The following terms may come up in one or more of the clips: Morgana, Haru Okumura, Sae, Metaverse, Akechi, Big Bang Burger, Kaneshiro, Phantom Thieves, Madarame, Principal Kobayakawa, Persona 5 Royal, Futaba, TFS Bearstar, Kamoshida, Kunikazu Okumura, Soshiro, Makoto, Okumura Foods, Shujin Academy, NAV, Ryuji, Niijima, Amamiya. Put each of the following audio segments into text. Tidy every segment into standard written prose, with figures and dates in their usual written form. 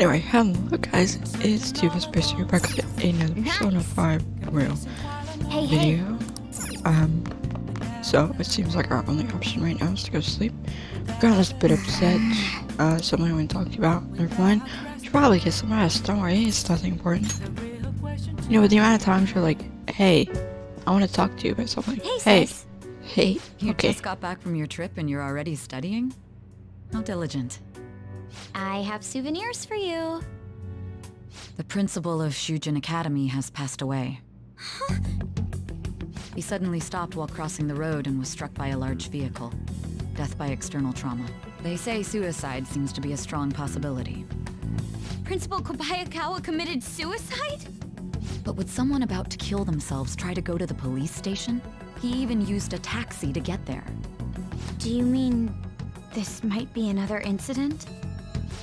Anyway, hello guys, it's TFS Bearstar back with another Persona 5 Royal video. So it seems like our only option right now is to go to sleep. Morgana's a bit upset, something we talked about, never mind. She'll probably get some rest, don't worry, it's nothing important. You know, with the amount of times you're like, hey, I want to talk to you about something. Hey, you just got back from your trip and you're already studying? How diligent. I have souvenirs for you. The principal of Shujin Academy has passed away. Huh? He suddenly stopped while crossing the road and was struck by a large vehicle. Death by external trauma. They say suicide seems to be a strong possibility. Principal Kobayakawa committed suicide? But would someone about to kill themselves try to go to the police station? He even used a taxi to get there. Do you mean this might be another incident?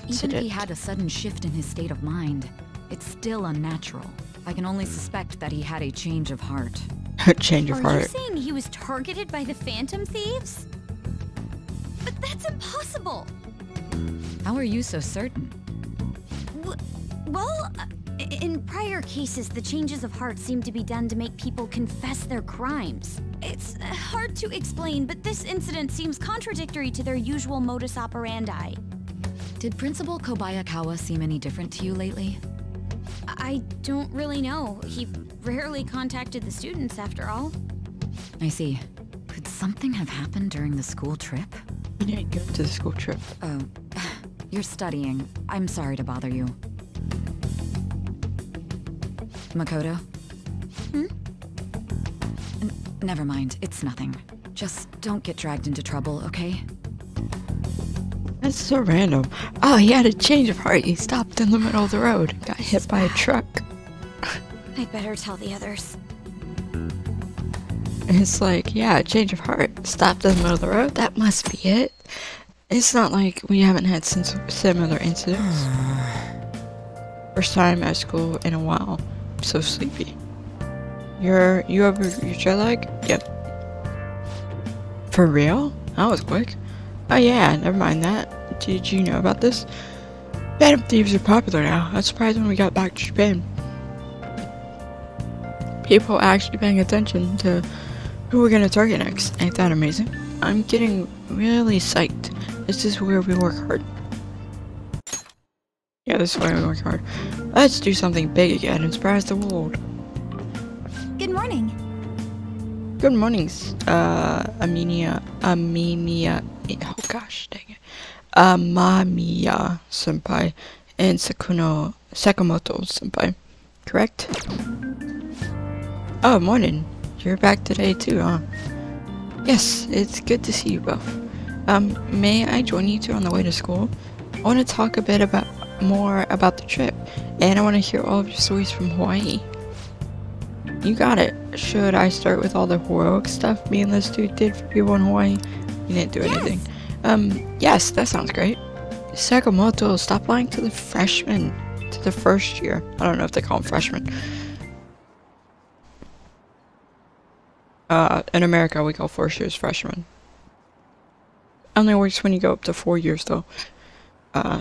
Even if he had a sudden shift in his state of mind, it's still unnatural. I can only suspect that he had a change of heart. A change of heart? Are you saying he was targeted by the Phantom Thieves? But that's impossible! How are you so certain? Well, in prior cases, the changes of heart seem to be done to make people confess their crimes. It's hard to explain, but this incident seems contradictory to their usual modus operandi. Did Principal Kobayakawa seem any different to you lately? I don't really know. He rarely contacted the students, after all. I see. Could something have happened during the school trip? You didn't go to the school trip. Oh, you're studying. I'm sorry to bother you. Makoto? Hmm? Never mind, it's nothing. Just don't get dragged into trouble, okay? That's so random. Oh, he had a change of heart. He stopped in the middle of the road. Got hit by a truck. I'd better tell the others. It's like, yeah, change of heart. Stopped in the middle of the road. That must be it. It's not like we haven't had similar incidents. First time at school in a while. I'm so sleepy. You over your jet lag? Yep. For real? That was quick. Oh yeah, never mind that. Did you know about this? Phantom Thieves are popular now. I was surprised when we got back to Japan. People actually paying attention to who we're gonna target next. Ain't that amazing? I'm getting really psyched. This is where we work hard. Yeah, this is where we work hard. Let's do something big again and surprise the world. Good morning. Good mornings, Aminia. Oh gosh, dang it. Amamiya senpai and Sakamoto senpai, correct? Oh, morning. You're back today too, huh? Yes, it's good to see you both. May I join you two on the way to school? I want to talk a bit more about the trip, and I want to hear all of your stories from Hawaii. You got it. Should I start with all the heroic stuff me and this dude did for people in Hawaii? You didn't do anything. Yes, that sounds great. Sakamoto, stop lying to the freshmen. To the first year. I don't know if they call them freshmen. In America, we call first years freshmen. Only works when you go up to 4 years, though.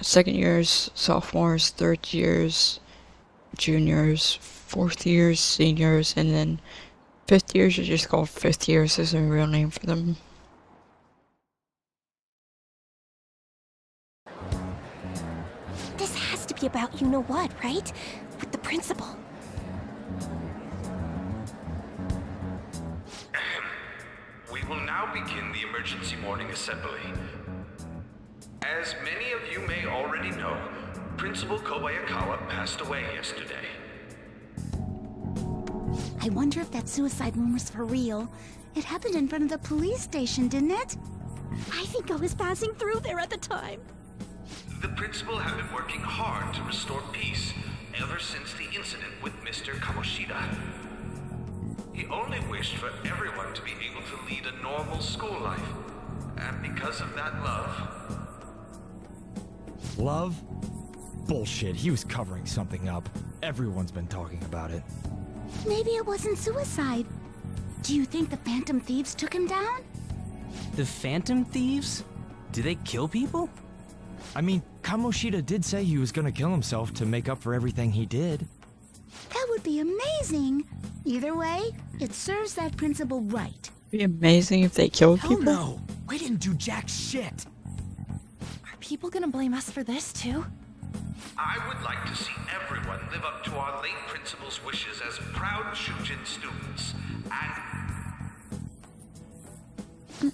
Second years, sophomores, third years, juniors, fourth years, seniors, and then fifth years are just called fifth years. There's a real name for them. About you know what, right? With the principal. We will now begin the emergency morning assembly. As many of you may already know, Principal Kobayakawa passed away yesterday. I wonder if that suicide one was for real. It happened in front of the police station, didn't it? I think I was passing through there at the time. The principal have been working hard to restore peace ever since the incident with Mr. Kamoshida. He only wished for everyone to be able to lead a normal school life, and because of that, love. Love? Bullshit, he was covering something up. Everyone's been talking about it. Maybe it wasn't suicide. Do you think the Phantom Thieves took him down? The Phantom Thieves? Do they kill people? I mean, Kamoshida did say he was gonna kill himself to make up for everything he did. That would be amazing! Either way, it serves that principle right. It'd be amazing if they killed people. No, we didn't do jack shit! Are people gonna blame us for this too? I would like to see everyone live up to our late principal's wishes as proud Shujin students, and...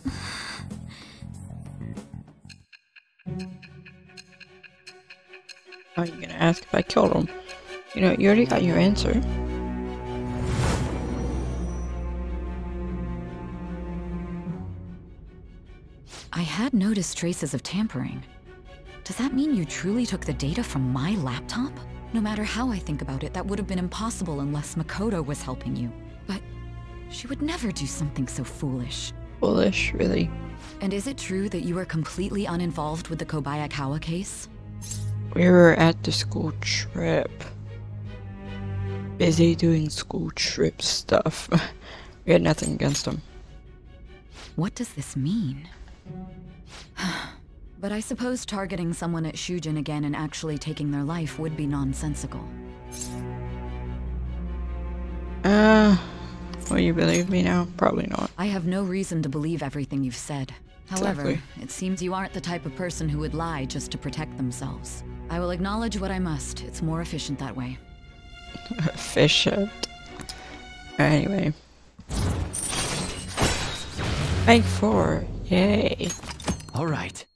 Are you gonna ask if I killed him? You know, you already got your answer. I had noticed traces of tampering. Does that mean you truly took the data from my laptop? No matter how I think about it, that would have been impossible unless Makoto was helping you. But she would never do something so foolish. Foolish, really? And is it true that you were completely uninvolved with the Kobayakawa case? We were at the school trip. Busy doing school trip stuff. We had nothing against him. What does this mean? But I suppose targeting someone at Shujin again and actually taking their life would be nonsensical. Will you believe me now? Probably not. I have no reason to believe everything you've said. However, exactly. It seems you aren't the type of person who would lie just to protect themselves. I will acknowledge what I must. It's more efficient that way. Efficient? Anyway. Rank 4. Yay. Alright.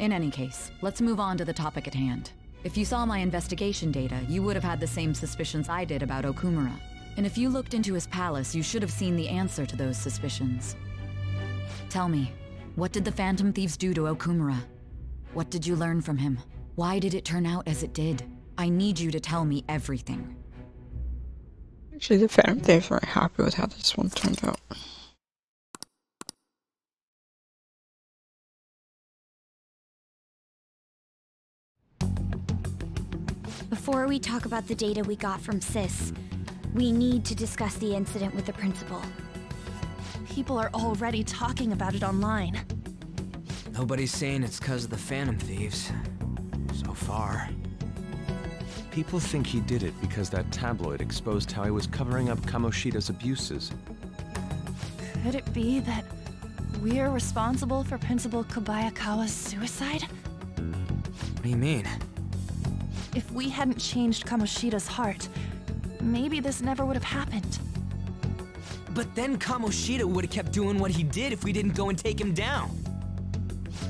In any case, let's move on to the topic at hand. If you saw my investigation data, you would have had the same suspicions I did about Okumura. And if you looked into his palace, you should have seen the answer to those suspicions. Tell me, what did the Phantom Thieves do to Okumura? What did you learn from him? Why did it turn out as it did? I need you to tell me everything. Actually, the Phantom Thieves weren't happy with how this one turned out. Before we talk about the data we got from Sis, we need to discuss the incident with the principal. People are already talking about it online. Nobody's saying it's 'cause of the Phantom Thieves. So far. People think he did it because that tabloid exposed how he was covering up Kamoshida's abuses. Could it be that we're responsible for Principal Kobayakawa's suicide? What do you mean? If we hadn't changed Kamoshida's heart, maybe this never would have happened. But then Kamoshida would have kept doing what he did if we didn't go and take him down.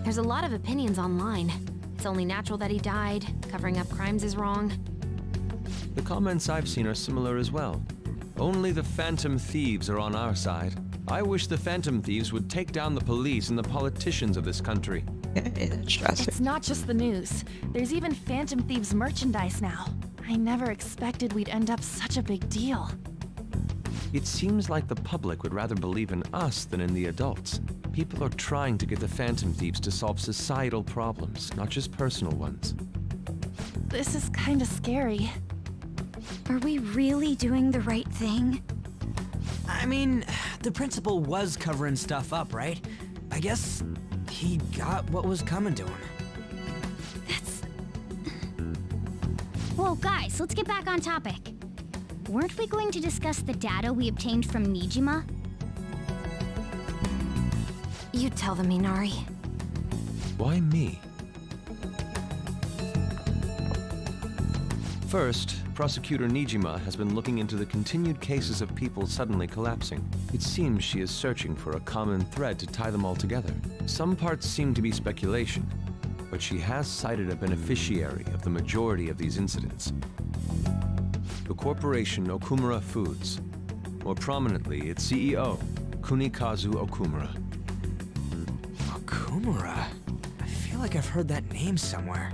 There's a lot of opinions online. It's only natural that he died. Covering up crimes is wrong. The comments I've seen are similar as well. Only the Phantom Thieves are on our side. I wish the Phantom Thieves would take down the police and the politicians of this country. It's not just the news. There's even Phantom Thieves merchandise now. I never expected we'd end up such a big deal. It seems like the public would rather believe in us than in the adults. People are trying to get the Phantom Thieves to solve societal problems, not just personal ones. This is kind of scary. Are we really doing the right thing? I mean, the principal was covering stuff up, right? I guess he got what was coming to him. Whoa, guys, let's get back on topic. Weren't we going to discuss the data we obtained from Niijima? You tell them, Minari. Why me? First, Prosecutor Niijima has been looking into the continued cases of people suddenly collapsing. It seems she is searching for a common thread to tie them all together. Some parts seem to be speculation, but she has cited a beneficiary of the majority of these incidents. The corporation Okumura Foods, more prominently its CEO, Kunikazu Okumura. Okumura? I feel like I've heard that name somewhere.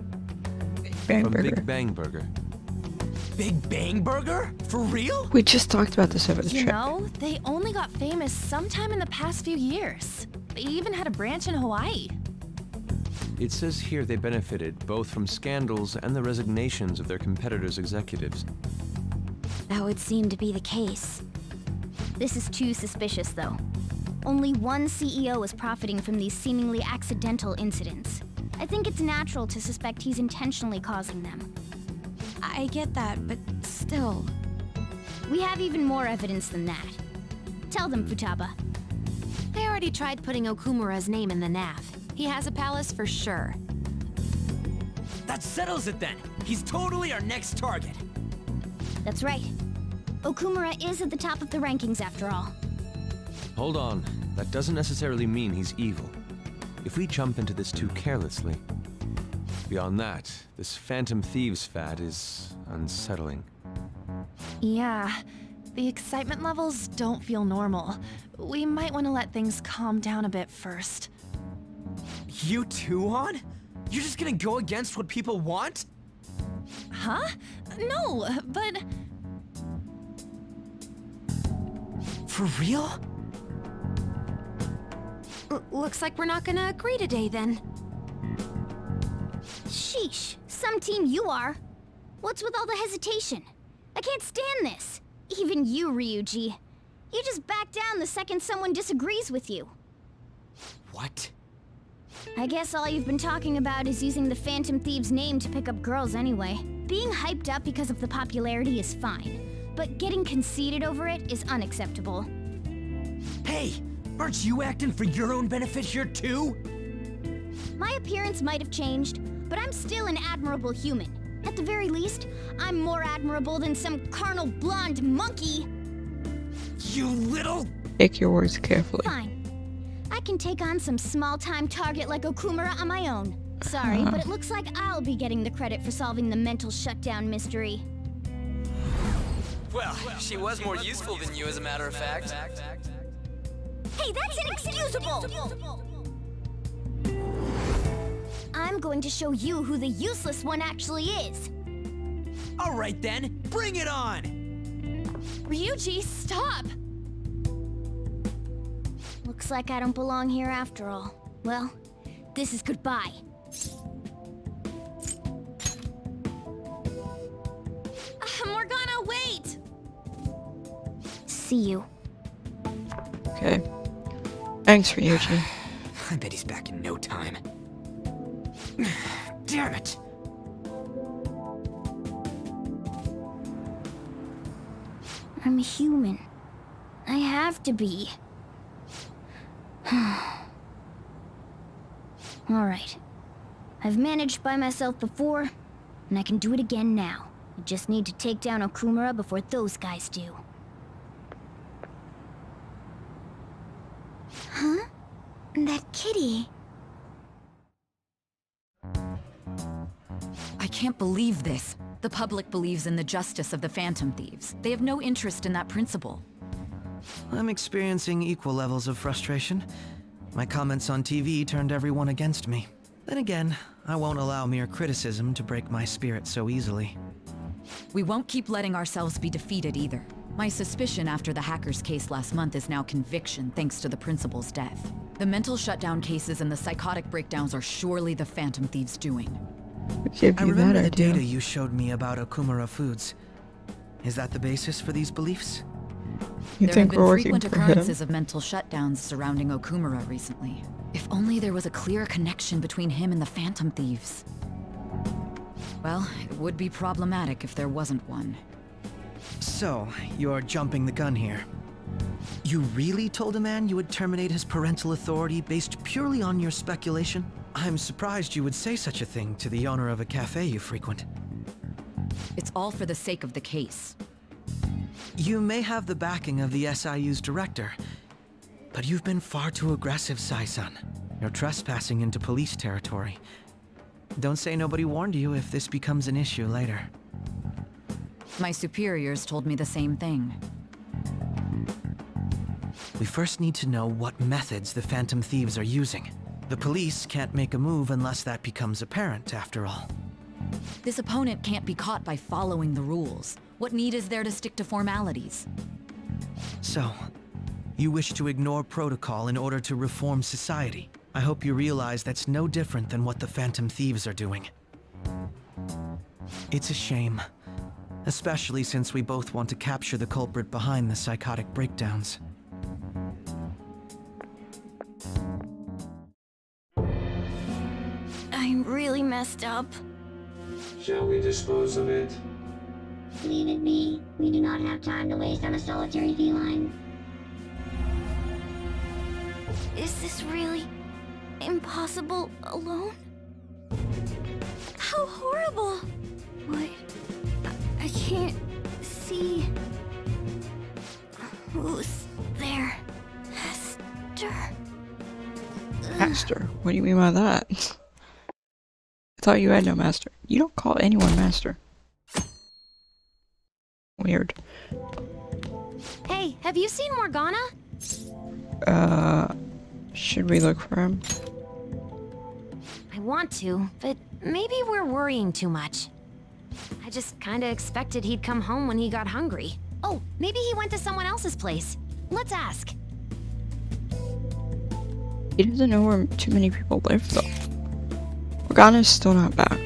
Big Bang Burger. Big Bang Burger? For real? We just talked about this over the trip. You know, they only got famous sometime in the past few years. They even had a branch in Hawaii. It says here they benefited both from scandals and the resignations of their competitors' executives. That would seem to be the case. This is too suspicious, though. Only one CEO is profiting from these seemingly accidental incidents. I think it's natural to suspect he's intentionally causing them. I get that, but still... We have even more evidence than that. Tell them, Futaba. They already tried putting Okumura's name in the NAV. He has a palace for sure. That settles it then! He's totally our next target! That's right. Okumura is at the top of the rankings after all. Hold on. That doesn't necessarily mean he's evil. If we jump into this too carelessly... Beyond that, this Phantom Thieves fad is unsettling. Yeah. The excitement levels don't feel normal. We might want to let things calm down a bit first. You too, Hon? You're just gonna go against what people want? Huh? No, but... For real? Looks like we're not gonna agree today, then. Sheesh, some team you are. What's with all the hesitation? I can't stand this. Even you, Ryuji. You just back down the second someone disagrees with you. What? I guess all you've been talking about is using the Phantom Thieves' name to pick up girls anyway. Being hyped up because of the popularity is fine, but getting conceited over it is unacceptable. Hey! Aren't you acting for your own benefit here, too? My appearance might have changed, but I'm still an admirable human. At the very least, I'm more admirable than some carnal blonde monkey! You little... Pick your words carefully. Fine. I can take on some small-time target like Okumura on my own. Sorry, but it looks like I'll be getting the credit for solving the mental shutdown mystery. Well, she was more useful than you, as a matter of fact. Hey, that's inexcusable! I'm going to show you who the useless one actually is. All right then, bring it on! Ryuji, stop! Looks like I don't belong here after all. Well, this is goodbye. Morgana, wait! See you. Okay. Thanks, Ryuji. I bet he's back in no time. Damn it! I'm a human. I have to be. Alright. I've managed by myself before, and I can do it again now. I just need to take down Okumura before those guys do. Huh? That kitty... I can't believe this. The public believes in the justice of the Phantom Thieves. They have no interest in that principle. I'm experiencing equal levels of frustration. My comments on TV turned everyone against me. Then again, I won't allow mere criticism to break my spirit so easily. We won't keep letting ourselves be defeated either. My suspicion after the hacker's case last month is now conviction thanks to the principal's death. The mental shutdown cases and the psychotic breakdowns are surely the Phantom Thieves' doing. I remember the data you showed me about Okumura Foods. Is that the basis for these beliefs? There have been frequent occurrences of mental shutdowns surrounding Okumura recently. If only there was a clear connection between him and the Phantom Thieves. Well, it would be problematic if there wasn't one. So, you're jumping the gun here. You really told a man you would terminate his parental authority based purely on your speculation? I'm surprised you would say such a thing to the owner of a cafe you frequent. It's all for the sake of the case. You may have the backing of the SIU's director, but you've been far too aggressive, Sae-san. You're trespassing into police territory. Don't say nobody warned you if this becomes an issue later. My superiors told me the same thing. We first need to know what methods the Phantom Thieves are using. The police can't make a move unless that becomes apparent, after all. This opponent can't be caught by following the rules. What need is there to stick to formalities? So, you wish to ignore protocol in order to reform society. I hope you realize that's no different than what the Phantom Thieves are doing. It's a shame, especially since we both want to capture the culprit behind the psychotic breakdowns. messed up. Shall we dispose of it? Leave it be. We do not have time to waste on a solitary feline. Is this really impossible alone? How horrible! What? I can't see. Who's there? Hester? Master? What do you mean by that? I thought you had no master. You don't call anyone master. Weird. Hey, have you seen Morgana? Should we look for him? I want to, but maybe we're worrying too much. I just kinda expected he'd come home when he got hungry. Oh, maybe he went to someone else's place. Let's ask. He doesn't know where too many people live, though. Morgana's still not back.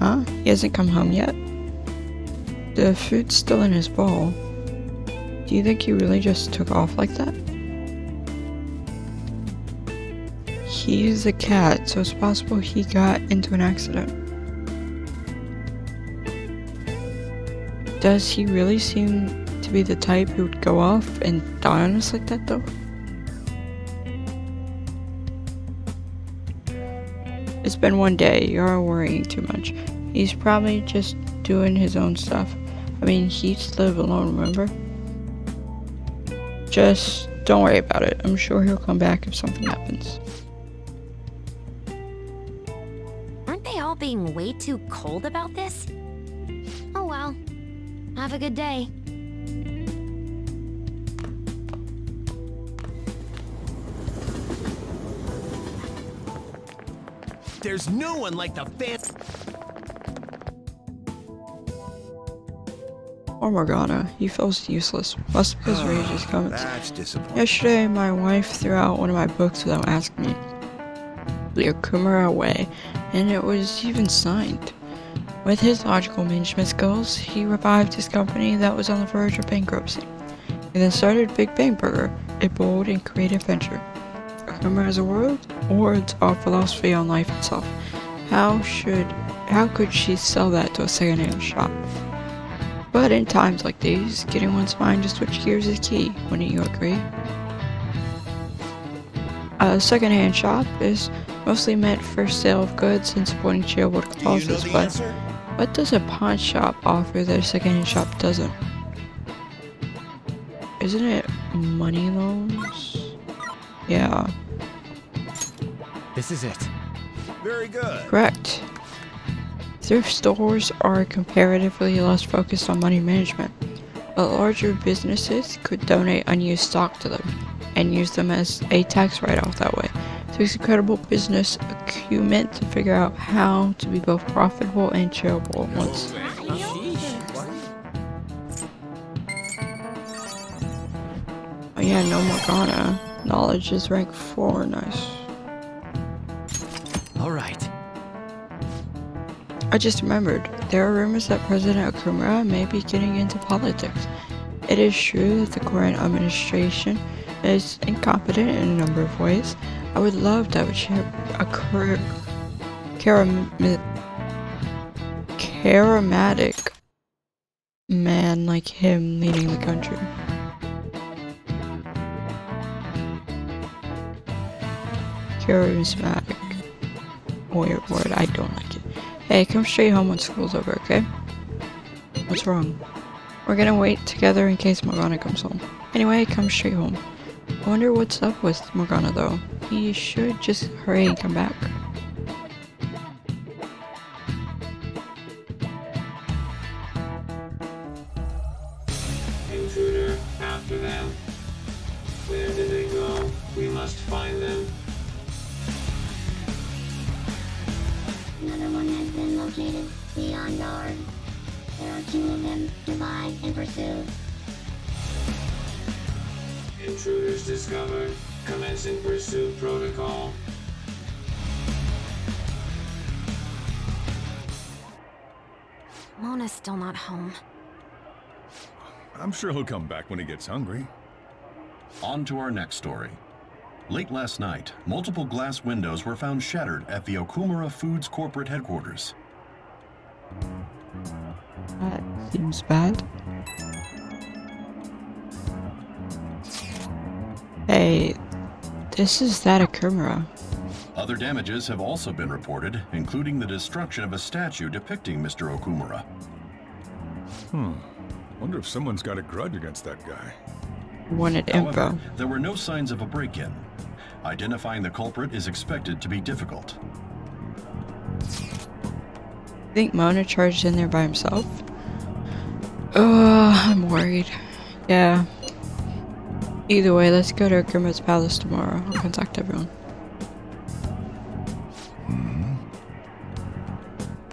Huh? He hasn't come home yet? The food's still in his bowl. Do you think he really just took off like that? He's a cat, so it's possible he got into an accident. Does he really seem to be the type who would go off and die on us like that, though? It's been one day. You're worrying too much. He's probably just doing his own stuff. I mean, he used to live alone, remember? Just don't worry about it. I'm sure he'll come back if something happens. Aren't they all being way too cold about this? Oh well. Have a good day. There's no one like the fancy. Oh Morgana, he feels useless. Must be his rage's comments. That's disappointing. Yesterday, my wife threw out one of my books without asking me. The Okumura Way, and it was even signed. With his logical management skills, he revived his company that was on the verge of bankruptcy. He then started Big Bang Burger, a bold and creative venture. Okumura has a word? Words are philosophy on life itself. How could she sell that to a second-hand shop? But in times like these, getting one's mind to switch gears is key, wouldn't you agree? A second-hand shop is mostly meant for sale of goods and supporting charitable causes, but what does a pawn shop offer that a second-hand shop doesn't? Isn't it money loans? Yeah. This is it. Very good. Correct. Thrift stores are comparatively less focused on money management, but larger businesses could donate unused stock to them and use them as a tax write-off that way. It takes incredible business acumen to figure out how to be both profitable and charitable at once. Oh yeah, no Morgana. Knowledge is rank 4, nice. Alright. I just remembered, there are rumors that President Okumura may be getting into politics. It is true that the current administration is incompetent in a number of ways. I would love to have a charismatic man like him leading the country. Charismatic. Weird word, I don't like it. Hey, come straight home when school's over, okay? What's wrong? We're gonna wait together in case Morgana comes home. Anyway, come straight home. I wonder what's up with Morgana though. He should just hurry and come back. Intruder, after them. Where did they go? We must find them. Another one has been located. Be on guard. There are two of them. Divide and pursue. Intruders discovered. Commencing pursuit protocol. Mona's still not home. I'm sure he'll come back when he gets hungry. On to our next story. Late last night, multiple glass windows were found shattered at the Okumura Foods corporate headquarters. That seems bad. Hey, this is that Okumura. Other damages have also been reported, including the destruction of a statue depicting Mr. Okumura. Hmm. Wonder if someone's got a grudge against that guy. However, there were no signs of a break-in. Identifying the culprit is expected to be difficult. I think Mona charged in there by himself. Oh, I'm worried. Yeah. Either way, let's go to Okumura's palace tomorrow. I'll contact everyone.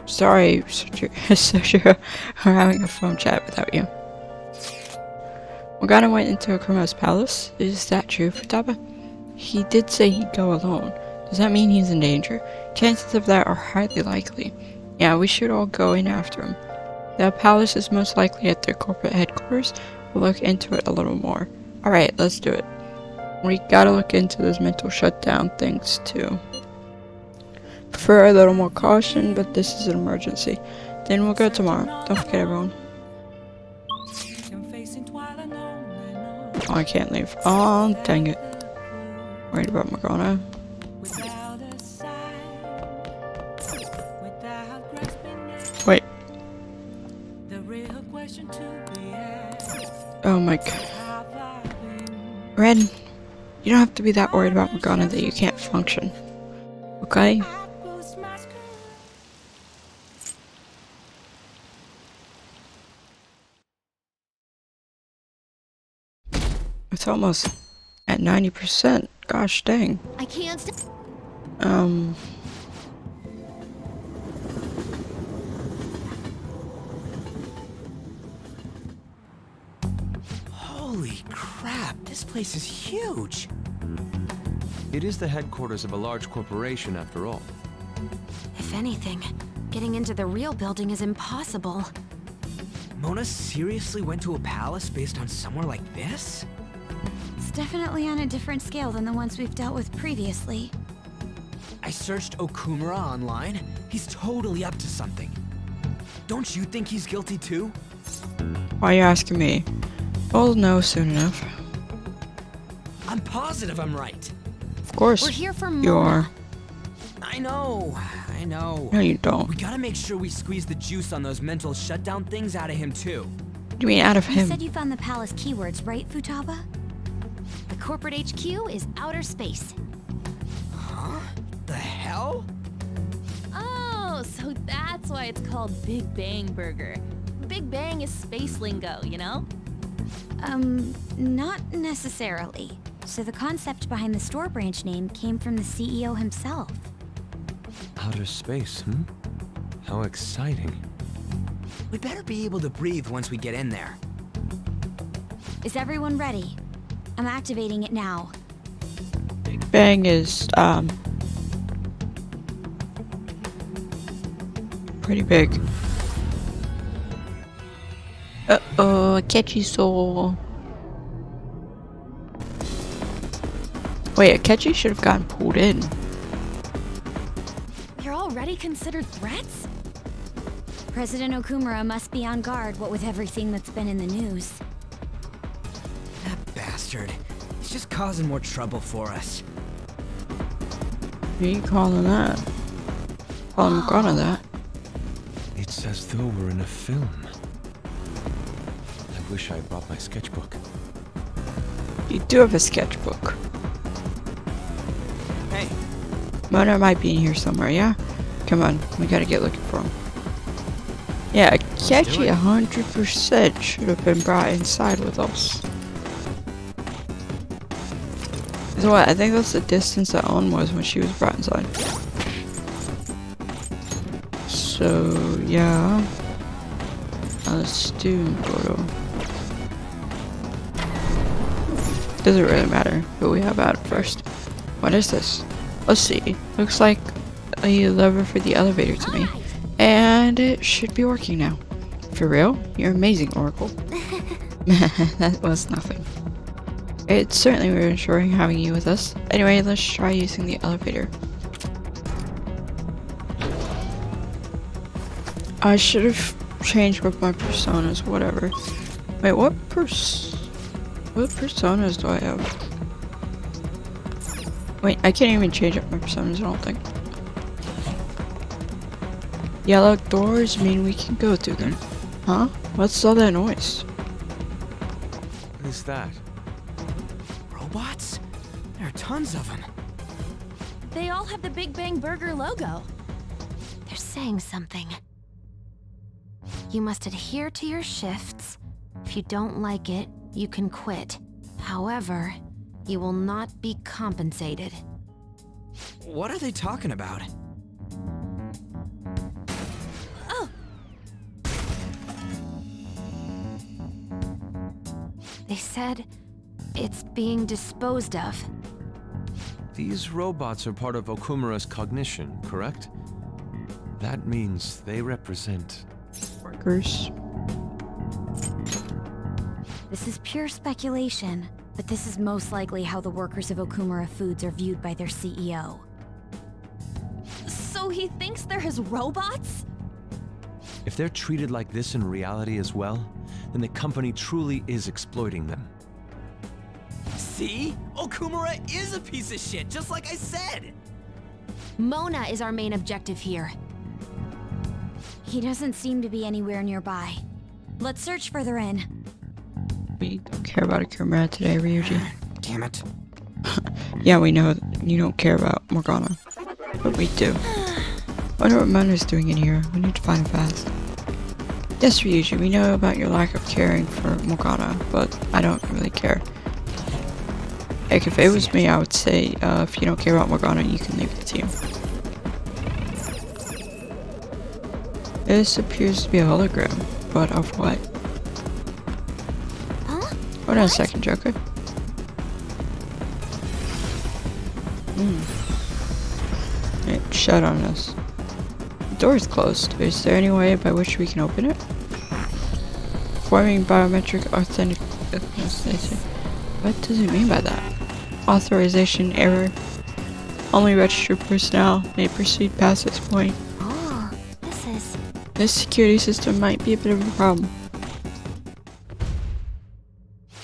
Sorry, Soshiro, I'm having a phone chat without you. Morgana went into Okumura's palace. Is that true, Futaba? He did say he'd go alone. Does that mean he's in danger? Chances of that are highly likely. Yeah, we should all go in after him. The palace is most likely at their corporate headquarters. We'll look into it a little more. Alright, let's do it. We gotta look into those mental shutdown things too. Prefer a little more caution, but this is an emergency. Then we'll go tomorrow. Don't forget everyone. Oh, I can't leave. Oh, dang it. Worried about Morgana. Wait. Oh my god. Ren, you don't have to be that worried about Morgana that you can't function. Okay? It's almost at 90%. Gosh dang. I can't stop. Holy crap, this place is huge. It is the headquarters of a large corporation after all. If anything, getting into the real building is impossible. Mona seriously went to a palace based on somewhere like this? Definitely on a different scale than the ones we've dealt with previously. I searched Okumura online. He's totally up to something. Don't you think he's guilty too? Why are you asking me? I'll know soon enough. I'm positive I'm right. Of course. We're here for you are. I know. I know. No, you don't. We gotta make sure we squeeze the juice on those mental shutdown things out of him too. You mean out of him? You said you found the palace keywords, right, Futaba? Corporate HQ is outer space. Huh? The hell? Oh, so that's why it's called Big Bang Burger. Big Bang is space lingo, you know? Not necessarily. So the concept behind the store branch name came from the CEO himself. Outer space, hmm? How exciting. We better be able to breathe once we get in there. Is everyone ready? I'm activating it now. Big Bang is, pretty big. Uh-oh, Akechi saw. Wait, Akechi should have gotten pulled in. You're already considered threats? President Okumura must be on guard, what with everything that's been in the news. Bastard. It's just causing more trouble for us. Who are you calling that? Well, I'm gonna that. It's as though we're in a film. I wish I brought my sketchbook. You do have a sketchbook. Hey. Mona might be in here somewhere, yeah? Come on, we gotta get looking for him. Yeah, Akechi 100% should have been brought inside with us. So what? I think that's the distance that On was when she was brought inside. So yeah, let's do Mkoto. Doesn't really matter who we have out first. What is this? Let's see. Looks like a lever for the elevator to me, and it should be working now. For real? You're amazing, Oracle. That was nothing. It's certainly reassuring having you with us. Anyway, let's try using the elevator. I should have changed with my personas, whatever. Wait, what personas do I have? Wait, I can't even change up my personas, I don't think. Yellow doors mean we can go through them. Huh? What's all that noise? Who's that? Robots? There are tons of them. They all have the Big Bang Burger logo. They're saying something. You must adhere to your shifts. If you don't like it, you can quit. However, you will not be compensated. What are they talking about? Oh! They said it's being disposed of. These robots are part of Okumura's cognition, correct? That means they represent... workers. This is pure speculation, but this is most likely how the workers of Okumura Foods are viewed by their CEO. So he thinks they're his robots? If they're treated like this in reality as well, then the company truly is exploiting them. See? Okumura is a piece of shit, just like I said! Mona is our main objective here. He doesn't seem to be anywhere nearby. Let's search further in. We don't care about Okumura today, Ryuji. Damn it. Yeah, we know you don't care about Morgana, but we do. Wonder what Mona's doing in here. We need to find her fast. Yes, Ryuji, we know about your lack of caring for Morgana, but I don't really care. Heck, if it was me, I would say, if you don't care about Morgana, you can leave the team. This appears to be a hologram, but of what? Huh? Hold on a second, Joker. It shut on us. The door is closed. Is there any way by which we can open it? Forming biometric authentic... What does it mean by that? Authorization error. Only registered personnel may proceed past this point. This security system might be a bit of a problem.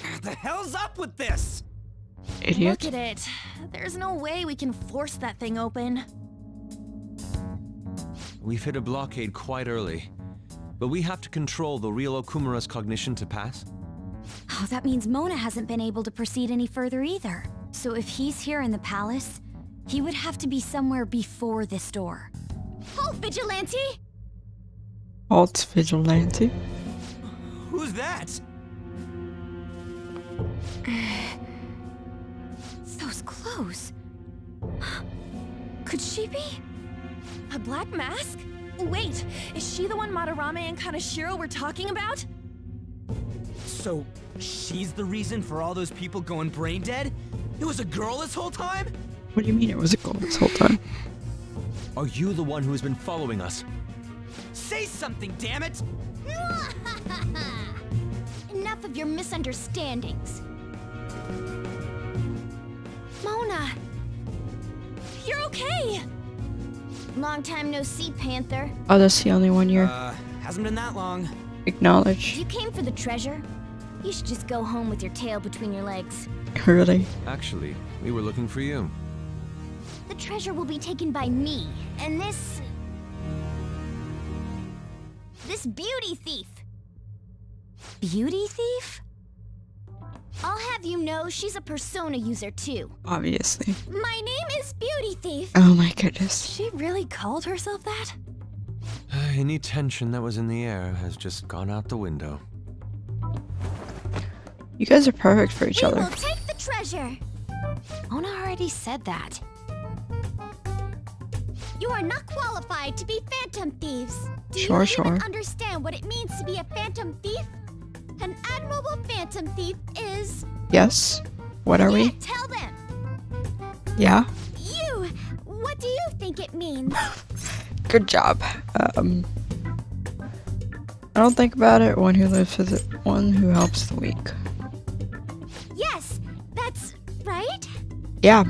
What the hell's up with this? Idiot. Look at it. There's no way we can force that thing open. We've hit a blockade quite early, but we have to control the real Okumura's cognition to pass. Oh, that means Mona hasn't been able to proceed any further either. So if he's here in the palace, he would have to be somewhere before this door. Oh, vigilante! Alt vigilante. Who's that? Those clothes. Could she be? A black mask? Wait, is she the one Madarame and Kaneshiro were talking about? So, she's the reason for all those people going brain dead? It was a girl this whole time? What do you mean it was a girl this whole time? Are you the one who has been following us? Say something, damn it! Enough of your misunderstandings. Mona! You're okay! Long time no see, Panther. Oh, that's the only one you're... hasn't been that long. Acknowledge. You came for the treasure. You should just go home with your tail between your legs. Really? Actually, we were looking for you. The treasure will be taken by me, and this beauty thief! Beauty thief? I'll have you know she's a persona user too. Obviously. My name is Beauty Thief! Oh my goodness. She really called herself that? Any tension that was in the air has just gone out the window. You guys are perfect for each other. We will take the treasure! Mona already said that. You are not qualified to be Phantom Thieves. Do you even understand what it means to be a Phantom Thief? An admirable Phantom Thief is... Yes. What are we? Tell them. Yeah. You. What do you think it means? Good job. I don't think about it. One who lives with it. One who helps the weak. Yes. yeah.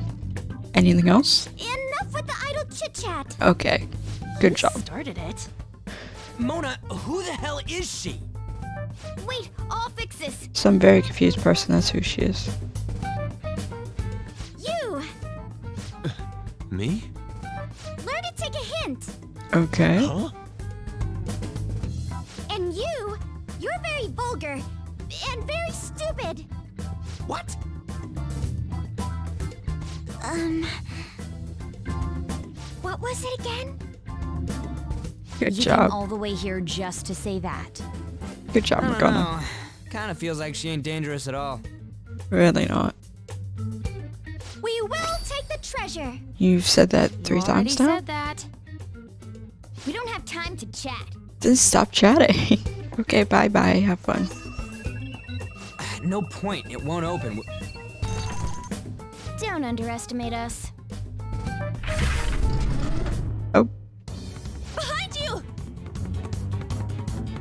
Anything else? Enough with the idle chit-chat. Okay. Good job. Started it. Mona, who the hell is she? Wait, I'll fix this. Some very confused person, that's who she is. You! Me? Learn to take a hint. Okay. Huh? And you, you're very vulgar and very stupid. What? What was it again? Good job. You came all the way here just to say that. Good job, Morgana. Kind of feels like she ain't dangerous at all. Really not. We will take the treasure. You've said that three times now. Said that. We don't have time to chat. Just stop chatting. Okay, bye bye. Have fun. No point. It won't open. Don't underestimate us. Oh. Behind you!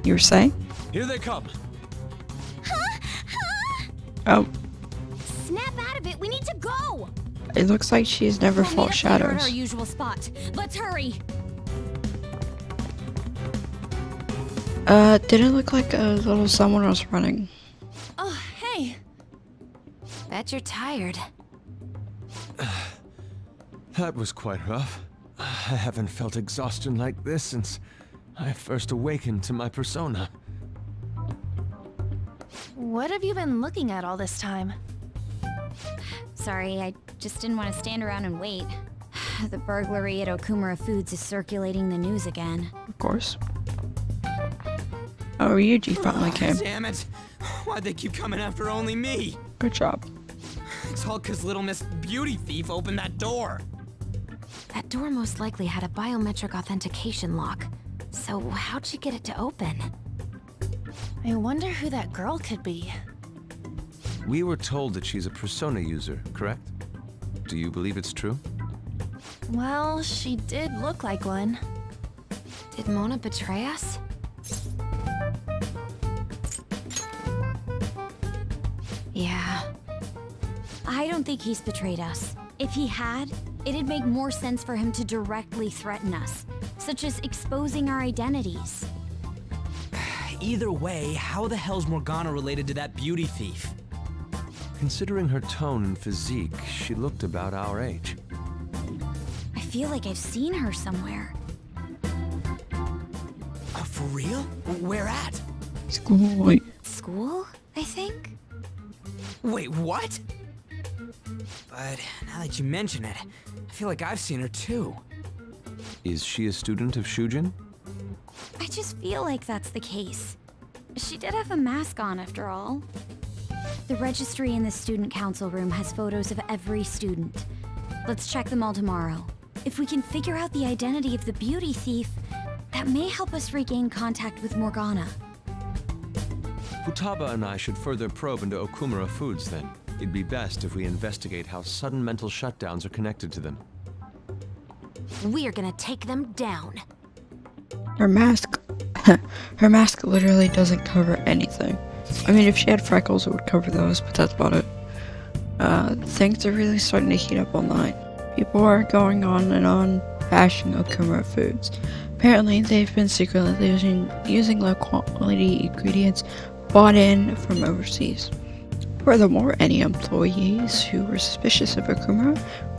You were saying? Here they come. Huh? Huh? Oh. Snap out of it. We need to go. It looks like she's never fought shadows. Our usual spot. Let's hurry. Did it look like a little someone was running? Oh, hey. Bet you're tired. That was quite rough. I haven't felt exhaustion like this since I first awakened to my persona. What have you been looking at all this time? Sorry, I just didn't want to stand around and wait. The burglary at Okumura Foods is circulating the news again. Of course. Oh, Ryuji finally came. Damn it! Why'd they keep coming after only me? Good job. It's all because little Miss Beauty Thief opened that door. That door most likely had a biometric authentication lock. So how'd she get it to open? I wonder who that girl could be. We were told that she's a persona user, correct? Do you believe it's true? Well, she did look like one. Did Mona betray us? Yeah. I don't think he's betrayed us. If he had, it'd make more sense for him to directly threaten us, such as exposing our identities. Either way, how the hell's Morgana related to that beauty thief? Considering her tone and physique, she looked about our age. I feel like I've seen her somewhere. For real? Where at? School. Wait. School, I think? Wait, what? But now that you mention it, I feel like I've seen her too. Is she a student of Shujin? I just feel like that's the case. She did have a mask on, after all. The registry in the student council room has photos of every student. Let's check them all tomorrow. If we can figure out the identity of the beauty thief, that may help us regain contact with Morgana. Futaba and I should further probe into Okumura Foods then. It'd be best if we investigate how sudden mental shutdowns are connected to them. We're gonna take them down. Her mask... her mask literally doesn't cover anything. I mean, if she had freckles, it would cover those, but that's about it. Things are really starting to heat up online. People are going on and on bashing Okumura Foods. Apparently, they've been secretly using low-quality ingredients bought in from overseas. Furthermore, any employees who were suspicious of Okumura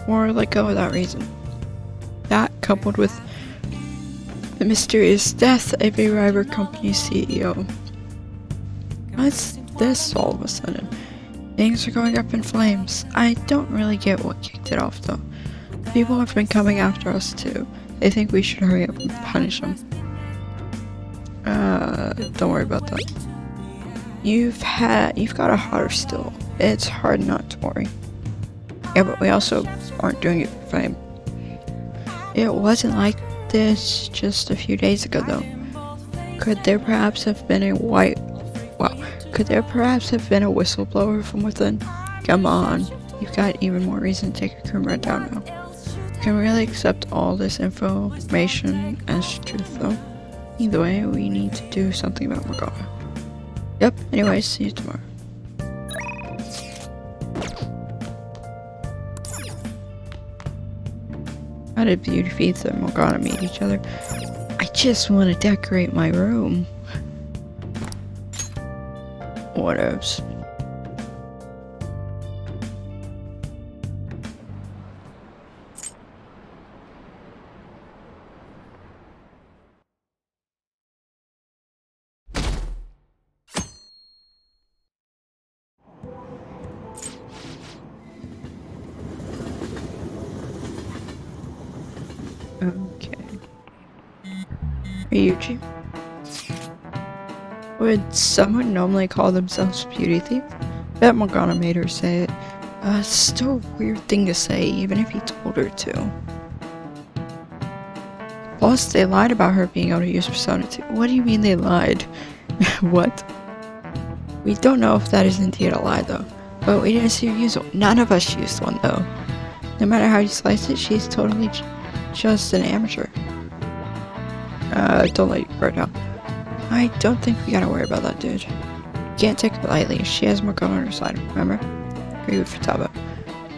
were let go without reason. That, coupled with the mysterious death of a rival company CEO. What's this all of a sudden? Things are going up in flames. I don't really get what kicked it off though. People have been coming after us too. They think we should hurry up and punish them. Don't worry about that. You've got a hotter still. It's hard not to worry. Yeah, but we also aren't doing it for fame. It wasn't like this just a few days ago though. Could there perhaps have been a whistleblower from within? Come on, you've got even more reason to take Okumura down now. You can really accept all this information as truth though. Either way, we need to do something about Morgana. Yep, anyways, see you tomorrow. How did Beauty Feeds and Morgana meet each other? I just want to decorate my room. Whatevs. Ryuji. Would someone normally call themselves beauty thief? Bet Morgana made her say it. Still a weird thing to say, even if he told her to. Plus, they lied about her being able to use Persona 2. What do you mean they lied? What? We don't know if that is indeed a lie, though. But we didn't see her use one. None of us used one, though. No matter how you slice it, she's totally just an amateur. Don't let you burn out. I don't think we gotta worry about that, dude. Can't take it lightly. She has Morgana on her side, remember? Agree with Futaba.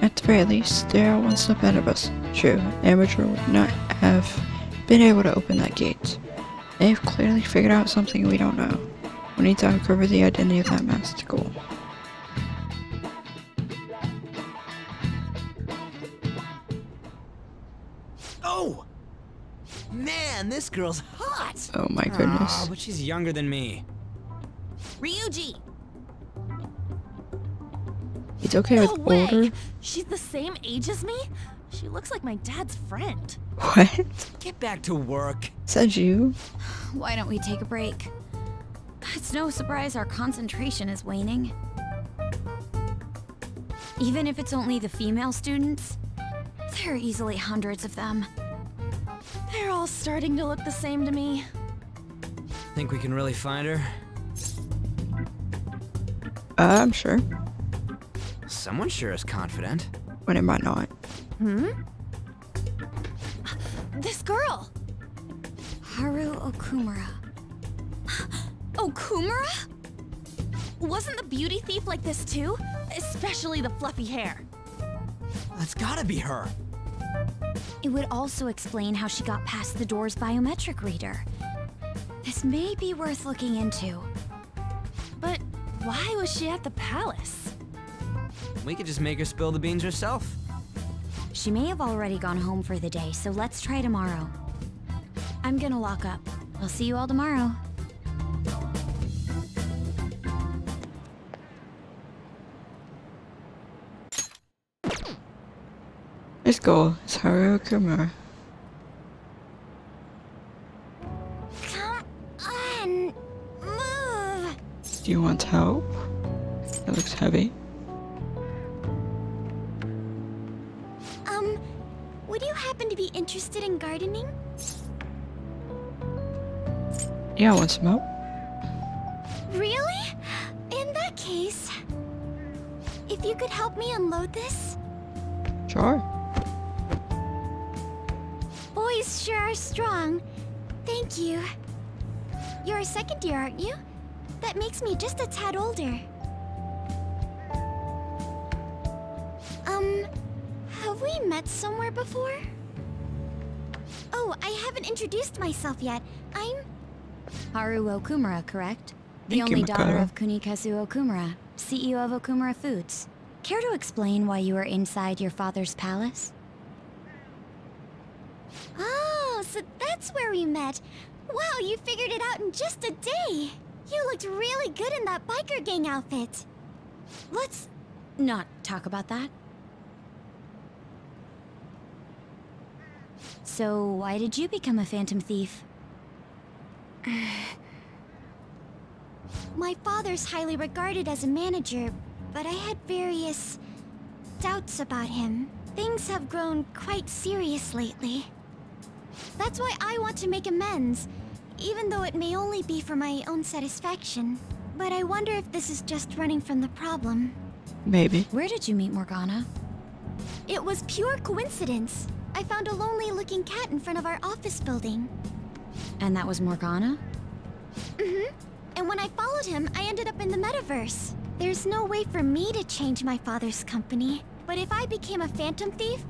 At the very least, there are one step ahead of us. True, amateur would not have been able to open that gate. They've clearly figured out something we don't know. We need to uncover the identity of that master goal. Oh! Man, this girl's hot! Oh my goodness. Aww, but she's younger than me. Ryuji! It's okay with older. She's the same age as me? She looks like my dad's friend. What? Get back to work. Said you. Why don't we take a break? It's no surprise our concentration is waning. Even if it's only the female students, there are easily hundreds of them. They're all starting to look the same to me. Think we can really find her? I'm sure. Someone sure is confident. When am I not? Hmm? This girl! Haru Okumura. Okumura? Wasn't the beauty thief like this too? Especially the fluffy hair. That's gotta be her. It would also explain how she got past the door's biometric reader. This may be worth looking into. But why was she at the palace? We could just make her spill the beans herself. She may have already gone home for the day, so let's try tomorrow. I'm gonna lock up. I'll see you all tomorrow. This goal is Haru Okumura. Come on, move. Do you want help? That looks heavy. Would you happen to be interested in gardening? Yeah, I want some help. Really? In that case, if you could help me unload this? Sure. Boys sure are strong. Thank you. You're a second year, aren't you? That makes me just a tad older. Have we met somewhere before? Oh, I haven't introduced myself yet. I'm... Haru Okumura, correct? The only daughter of Kunikazu Okumura, CEO of Okumura Foods. Care to explain why you were inside your father's palace? Oh, so that's where we met. Wow, you figured it out in just a day. You looked really good in that biker gang outfit. Let's not talk about that. So, why did you become a phantom thief? My father's highly regarded as a manager, but I had various doubts about him. Things have grown quite serious lately. That's why I want to make amends, even though it may only be for my own satisfaction. But I wonder if this is just running from the problem. Maybe. Where did you meet Morgana? It was pure coincidence. I found a lonely-looking cat in front of our office building. And that was Morgana? Mm-hmm. And when I followed him, I ended up in the Metaverse. There's no way for me to change my father's company. But if I became a phantom thief,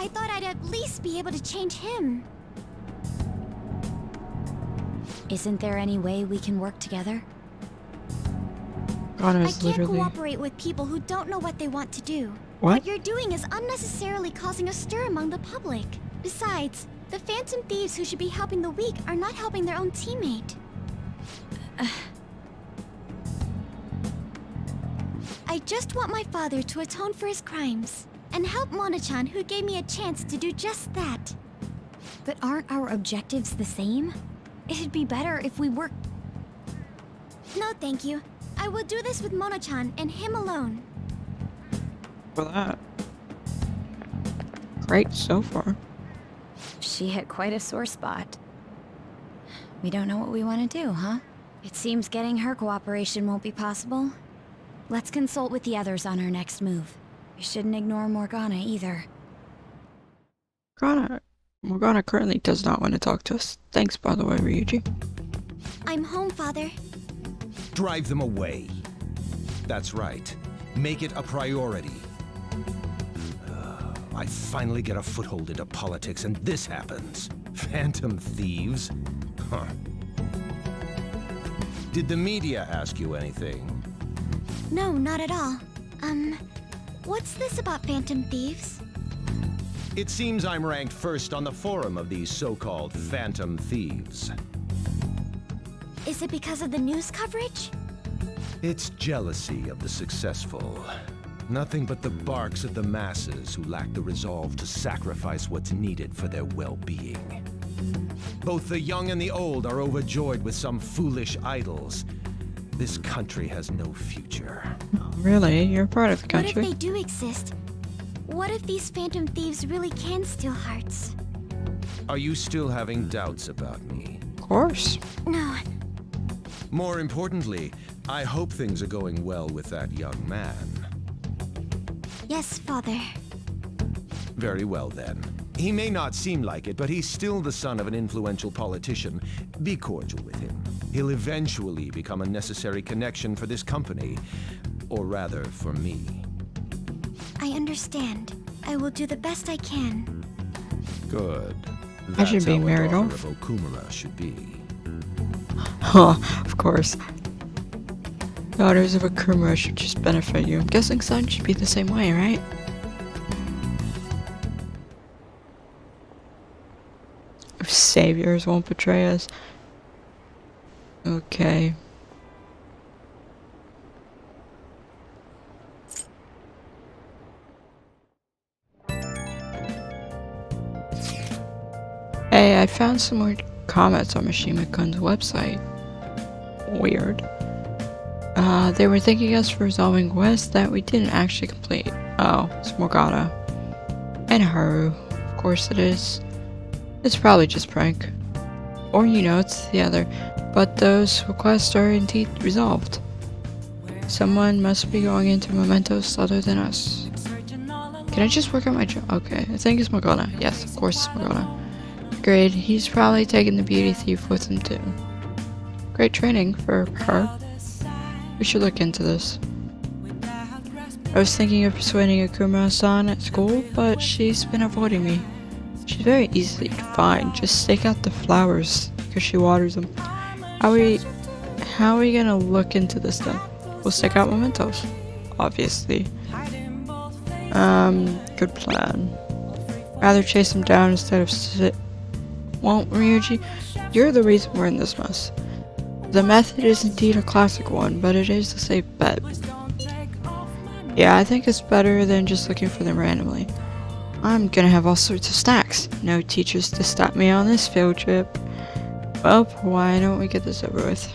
I thought I'd at least be able to change him. Isn't there any way we can work together? Honest, I can't cooperate with people who don't know what they want to do. What you're doing is unnecessarily causing a stir among the public. Besides, the Phantom Thieves who should be helping the weak are not helping their own teammate. I just want my father to atone for his crimes and help Mona-chan, who gave me a chance to do just that. But aren't our objectives the same? It'd be better if we work... No, thank you. I will do this with Mona-chan and him alone. Well, that... Great so far. She hit quite a sore spot. We don't know what we want to do, huh? It seems getting her cooperation won't be possible. Let's consult with the others on our next move. We shouldn't ignore Morgana either. Morgana currently does not want to talk to us. Thanks, by the way, Ryuji. I'm home, Father. Drive them away. That's right. Make it a priority. I finally get a foothold into politics and this happens. Phantom Thieves? Huh. Did the media ask you anything? No, not at all. What's this about Phantom Thieves? It seems I'm ranked first on the forum of these so-called Phantom Thieves. Is it because of the news coverage? It's jealousy of the successful. Nothing but the barks of the masses who lack the resolve to sacrifice what's needed for their well-being. Both the young and the old are overjoyed with some foolish idols. This country has no future. Really? You're part of the country? What if they do exist? What if these Phantom Thieves really can steal hearts? Are you still having doubts about me? Of course. No. More importantly, I hope things are going well with that young man. Yes, Father. Very well then. He may not seem like it, but he's still the son of an influential politician. Be cordial with him. He'll eventually become a necessary connection for this company, or rather for me. I understand. I will do the best I can. Good. That's I should be married off. Okumura should be. Oh, of course. Daughters of Okumura should just benefit you. I'm guessing son should be the same way, right? Saviors won't betray us. Okay. Hey, I found some more comments on Mishima-kun's website. Weird. They were thanking us for resolving quests that we didn't actually complete. Oh, it's Morgana. And Haru. Of course it is. It's probably just prank. Or, you know, it's the other. But those requests are indeed resolved. Someone must be going into mementos other than us. Can I just work on my job? Okay, I think it's Morgana. Yes, of course it's Morgana. Great, he's probably taking the beauty thief with him too. Great training for her. We should look into this. I was thinking of persuading Okumura-san at school, but she's been avoiding me. She's very easily to find. Just stake out the flowers because she waters them. How are we gonna look into this then? We'll stake out mementos, obviously. Good plan. Rather chase them down instead of sit. Won't Ryuji? You're the reason we're in this mess. The method is indeed a classic one, but it is a safe bet. Yeah, I think it's better than just looking for them randomly. I'm gonna have all sorts of snacks. No teachers to stop me on this field trip. Well, why don't we get this over with?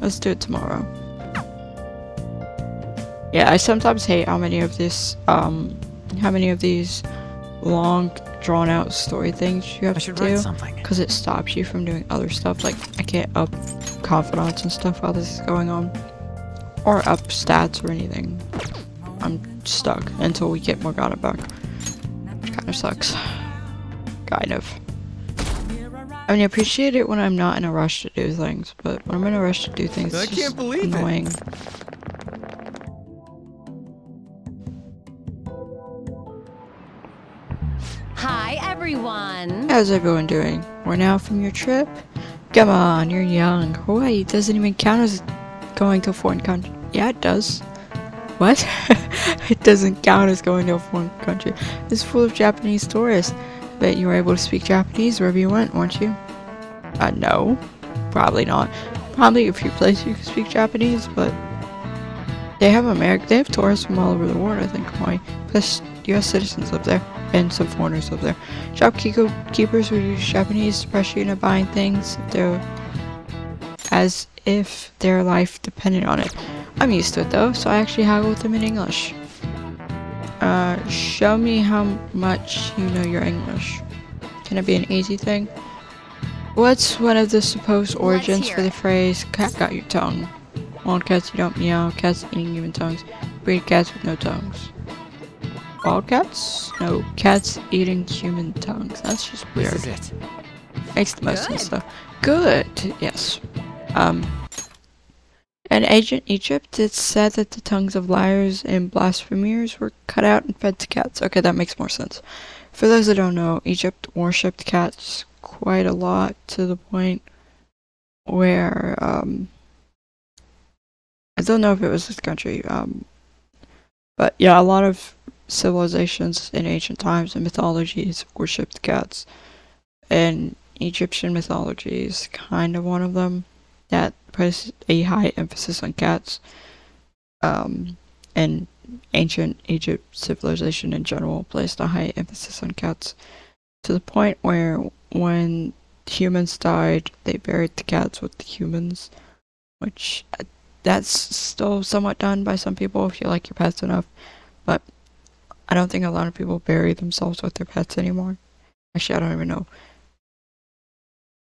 Let's do it tomorrow. Yeah, I sometimes hate how many of this, how many of these long, drawn-out story things you have to do, because it stops you from doing other stuff. Like I can't up confidants and stuff while this is going on, or up stats or anything. I'm stuck until we get Morgana back, which kind of sucks. Kind of. I mean, I appreciate it when I'm not in a rush to do things, but when I'm in a rush to do things, it's just annoying. everyone! How's everyone doing? We're now from your trip? Come on, you're young. Hawaii doesn't even count as going to a foreign country. Yeah, it does. What? It doesn't count as going to a foreign country. It's full of Japanese tourists. Bet you were able to speak Japanese wherever you went, weren't you? No. Probably not. Probably a few places you could speak Japanese, but... They have tourists from all over the world, I think, Hawaii. Plus, US citizens live there, and some foreigners live there. Shopkeepers who use Japanese to pressure you into buying things as if their life depended on it. I'm used to it though, so I actually haggle with them in English. Show me how much you know your English. Can it be an easy thing? What's one of the supposed origins for the phrase, cat got your tongue? Wild cats who don't meow, cats eating human tongues, breed cats with no tongues. Wild cats? No, cats eating human tongues. That's just weird. This is it. Makes the most of this stuff. Good! Yes. In ancient Egypt, it's said that the tongues of liars and blasphemers were cut out and fed to cats. Okay, that makes more sense. For those that don't know, Egypt worshipped cats quite a lot, to the point where, I don't know if it was this country, but yeah, a lot of civilizations in ancient times and mythologies worshipped cats, and Egyptian mythology is kind of one of them that puts a high emphasis on cats, and ancient Egypt civilization in general placed a high emphasis on cats, to the point where when humans died, they buried the cats with the humans, which... That's still somewhat done by some people if you like your pets enough, but I don't think a lot of people bury themselves with their pets anymore. Actually, I don't even know.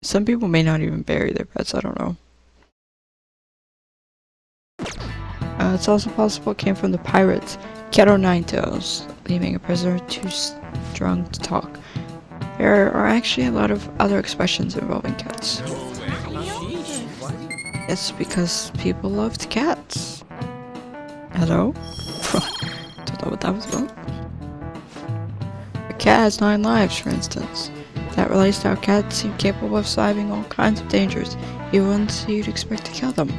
Some people may not even bury their pets, I don't know. It's also possible it came from the pirates, Kero Nine Tails, leaving a prisoner too strong to talk. There are actually a lot of other expressions involving cats. It's because people loved cats. Hello? Don't know what that was about. A cat has 9 lives, for instance. That relates to how cats seem capable of surviving all kinds of dangers, even ones you'd expect to kill them.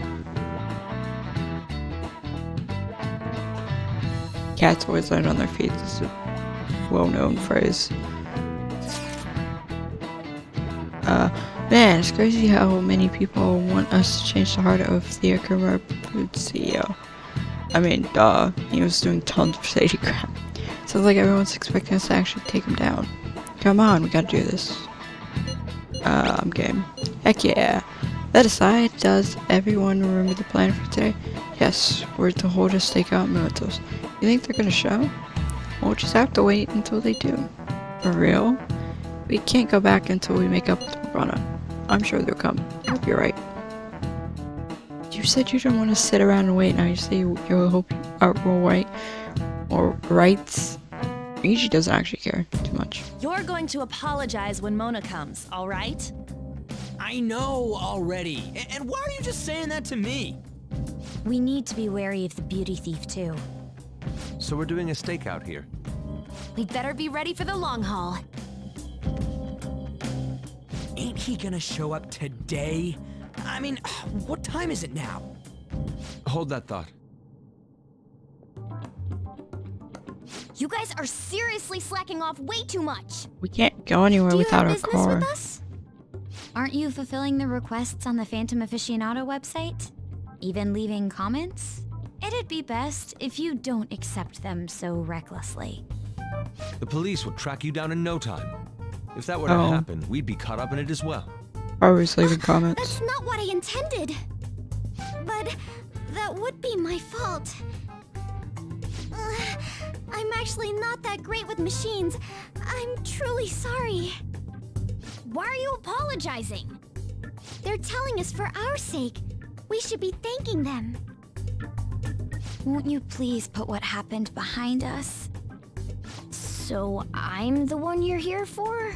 Cats always land on their feet. This is a well-known phrase. Man, it's crazy how many people want us to change the heart of the Okumura Foods CEO. I mean, duh, he was doing tons of shady crap. Sounds like everyone's expecting us to actually take him down. Come on, we gotta do this. I'm game. Heck yeah! That aside, does everyone remember the plan for today? Yes, we're to hold a stakeout in Metaverse. You think they're gonna show? We'll just have to wait until they do. For real? We can't go back until we make up with Morgana. I'm sure they'll come. Hope you're right. You said you didn't want to sit around and wait. Now you say you'll hope you will wait. Or rights. Ryuji doesn't actually care too much. You're going to apologize when Mona comes, all right? I know already. And why are you just saying that to me? We need to be wary of the beauty thief too. So we're doing a stakeout here. We'd better be ready for the long haul. Ain't he gonna show up today? I mean, what time is it now? Hold that thought. You guys are seriously slacking off way too much. We can't go anywhere without our car. With us? Aren't you fulfilling the requests on the Phantom Aficionado website? Even leaving comments? It'd be best if you don't accept them so recklessly. The police will track you down in no time. If that were to happen, we'd be caught up in it as well. I was leaving comments. That's not what I intended. But that would be my fault. I'm actually not that great with machines. I'm truly sorry. Why are you apologizing? They're telling us for our sake. We should be thanking them. Won't you please put what happened behind us? So, I'm the one you're here for?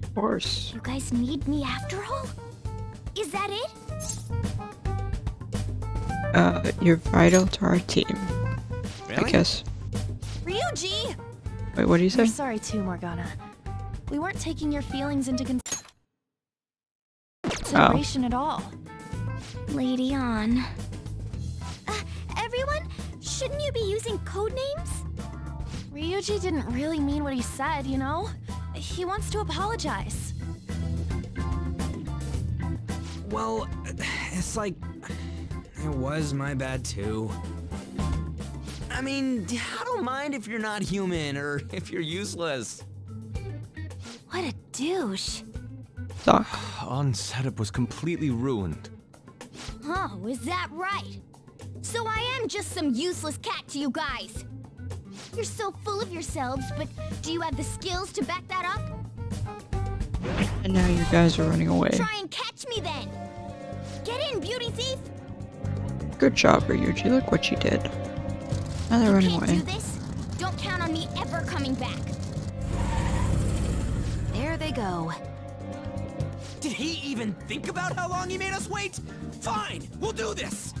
Of course. You guys need me after all? Is that it? You're vital to our team. Really? I guess. Ryuji! Wait, what do you say? We're sorry too, Morgana. We weren't taking your feelings into consideration at all. Lady on. Everyone, shouldn't you be using code names? Ryuji didn't really mean what he said, you know? He wants to apologize. Well, it's like... It was my bad, too. I mean, I don't mind if you're not human or if you're useless. What a douche. Doc. On setup was completely ruined. Oh, is that right? So I am just some useless cat to you guys. You're so full of yourselves, but do you have the skills to back that up? And now you guys are running away. Try and catch me then. Get in, beauty thief. Good job, Ryuji. Look what you did. Now they're running away. Can't do this. Don't count on me ever coming back. There they go. Did he even think about how long he made us wait? Fine, we'll do this.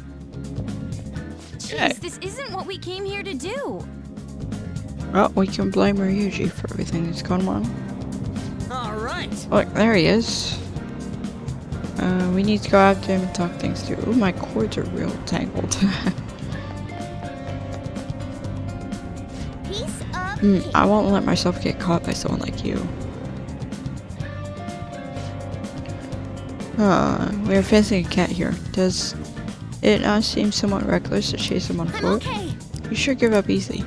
Jeez, this isn't what we came here to do. Well, we can blame Ryuji for everything that's gone on. All right. Look, there he is. We need to go after him and talk things through. Ooh, my cords are real tangled. I won't let myself get caught by someone like you. We are facing a cat here. Does it not seem somewhat reckless to chase him on foot? You should give up easily.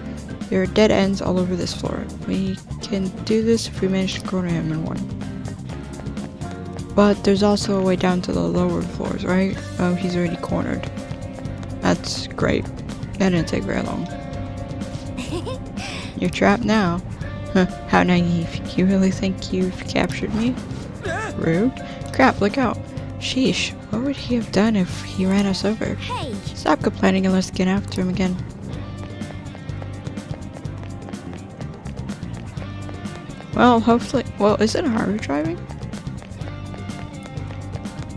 There are dead ends all over this floor. We can do this if we manage to corner him in one. But there's also a way down to the lower floors, right? Oh, he's already cornered. That's great. That didn't take very long. You're trapped now. Huh, how naive. You really think you've captured me? Rude. Crap, look out. Sheesh, what would he have done if he ran us over? Hey. Stop complaining and let's get after him again. Well, hopefully... Well, isn't Haru driving?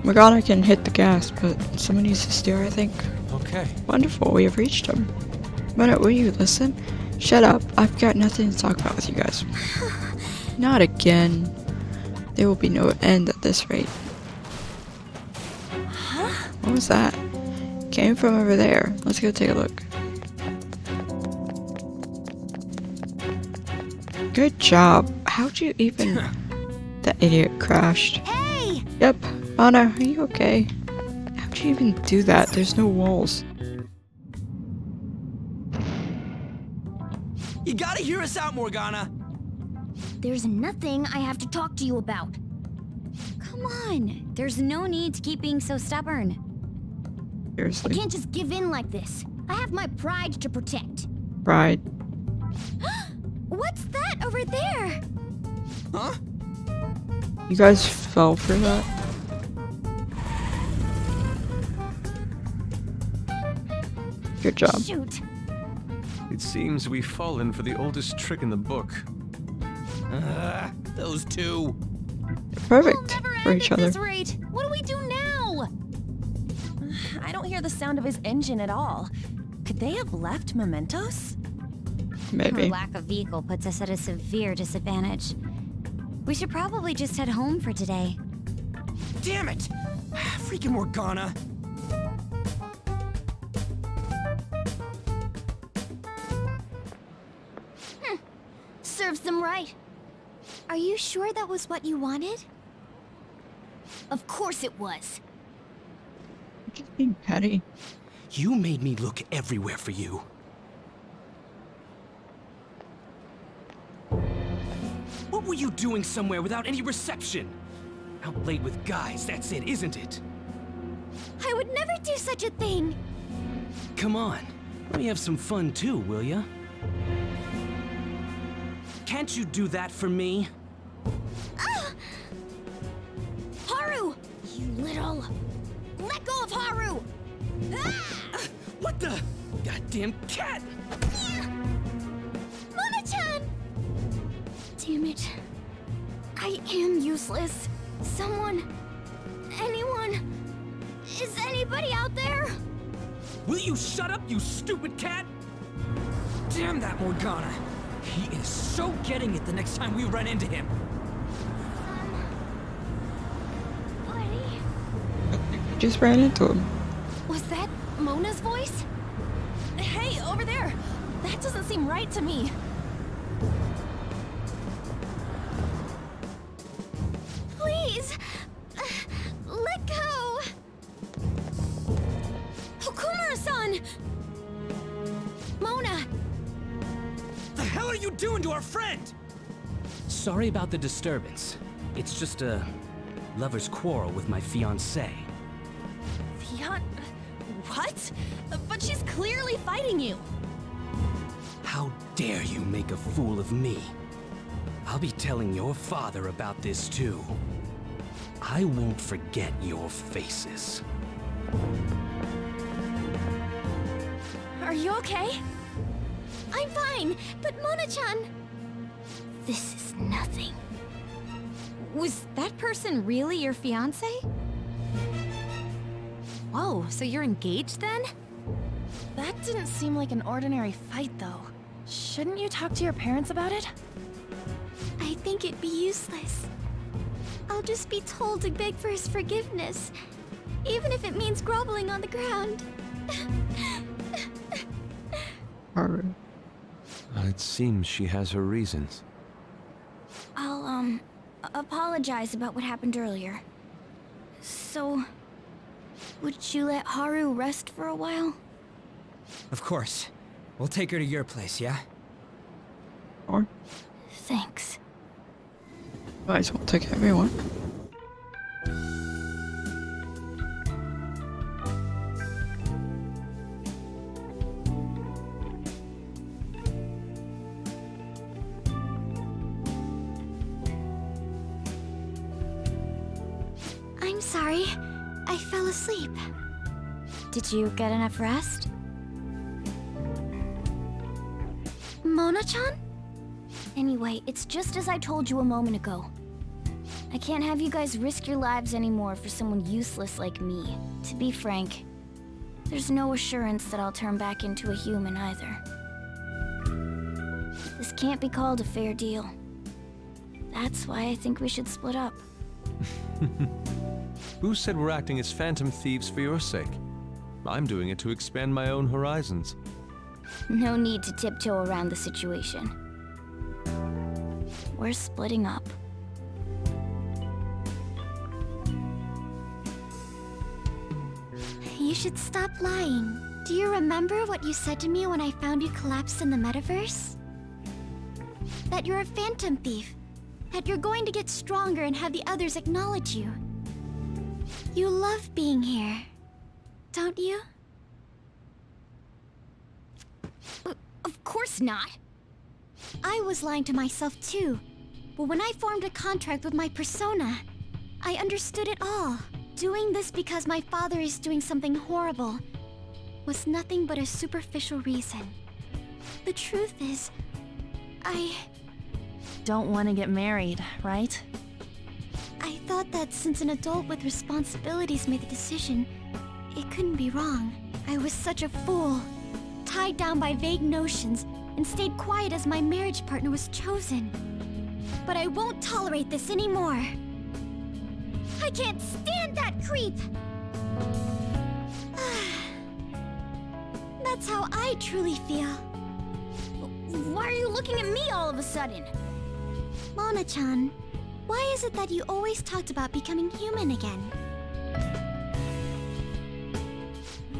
Morgana can hit the gas, but someone needs to steer, I think. Okay. Wonderful, we have reached him. But will you listen? Shut up, I've got nothing to talk about with you guys. Not again. There will be no end at this rate. Huh? What was that? Came from over there. Let's go take a look. Good job. How'd you even... That idiot crashed. Hey! Yep. Anna, are you okay? How'd you even do that? There's no walls. You gotta hear us out, Morgana! There's nothing I have to talk to you about. Come on! There's no need to keep being so stubborn. Seriously. I can't just give in like this. I have my pride to protect. Pride. What's that over there? Huh? You guys fell for that? Good job. Shoot. It seems we've fallen for the oldest trick in the book. Those two. They're perfect for each other. At this rate. What do we do now? I don't hear the sound of his engine at all. Could they have left mementos? Maybe. Her lack of vehicle puts us at a severe disadvantage. We should probably just head home for today. Damn it! Freaking Morgana! Serves them right. Are you sure that was what you wanted? Of course it was. You're just being petty. You made me look everywhere for you. What were you doing somewhere without any reception? Out late with guys, that's it, isn't it? I would never do such a thing. Come on, let me have some fun too, will ya? Can't you do that for me? Haru! You little... Let go of Haru! Ah! What the... Goddamn cat! Mona-chan! Damn it. I am useless. Someone... Anyone... Is anybody out there? Will you shut up, you stupid cat? Damn that Morgana! He is so getting it the next time we run into him. Just ran into him. Was that Mona's voice? Hey, over there! That doesn't seem right to me. Please! Let go! Okumura-san! Mona! The hell are you doing to our friend? Sorry about the disturbance. It's just a lover's quarrel with my fiancée. What? But she's clearly fighting you! How dare you make a fool of me? I'll be telling your father about this too. I won't forget your faces. Are you okay? I'm fine, but Mona-chan... This is nothing. Was that person really your fiancé? Whoa, so you're engaged then? That didn't seem like an ordinary fight, though. Shouldn't you talk to your parents about it? I think it'd be useless. I'll just be told to beg for his forgiveness, even if it means groveling on the ground. Haru. It seems she has her reasons. I'll, apologize about what happened earlier. So... would you let Haru rest for a while? Of course. We'll take her to your place, yeah? Or? Thanks. Guys, we'll take everyone. I'm sorry. I fell asleep. Did you get enough rest? Mona-chan? Anyway, it's just as I told you a moment ago. I can't have you guys risk your lives anymore for someone useless like me. To be frank, there's no assurance that I'll turn back into a human either. This can't be called a fair deal. That's why I think we should split up. Who said we're acting as Phantom Thieves for your sake? I'm doing it to expand my own horizons. No need to tiptoe around the situation. We're splitting up. You should stop lying. Do you remember what you said to me when I found you collapsed in the Metaverse? That you're a Phantom Thief. That you're going to get stronger and have the others acknowledge you. You love being here, don't you? Of course not! I was lying to myself too, but when I formed a contract with my persona, I understood it all. Doing this because my father is doing something horrible was nothing but a superficial reason. The truth is, I... don't want to get married, right? I thought that since an adult with responsibilities made the decision, it couldn't be wrong. I was such a fool, tied down by vague notions, and stayed quiet as my marriage partner was chosen. But I won't tolerate this anymore. I can't stand that creep! That's how I truly feel. Why are you looking at me all of a sudden? Mona-chan. Why is it that you always talked about becoming human again?